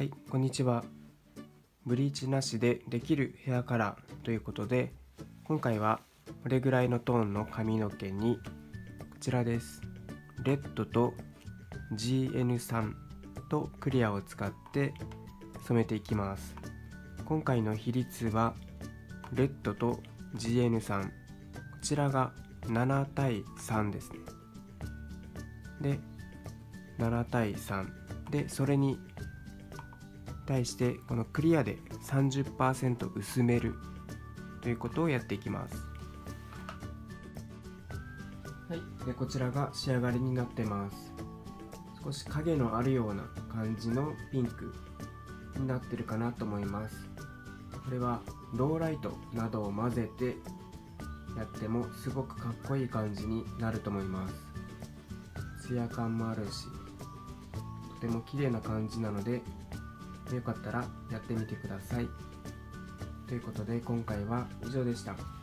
はい、こんにちは。ブリーチなしでできるヘアカラーということで、今回はこれぐらいのトーンの髪の毛にこちらです。レッドと GN3 とクリアを使って染めていきます。今回の比率はレッドと GN3、こちらが7対3ですね。で、7対3で、それに対してこのクリアで 30% 薄めるということをやっていきます。はい、でこちらが仕上がりになってます。少し影のあるような感じのピンクになってるかなと思います。これはローライトなどを混ぜてやってもすごくかっこいい感じになると思います。ツヤ感もあるし、とても綺麗な感じなので、よかったらやってみてください。ということで今回は以上でした。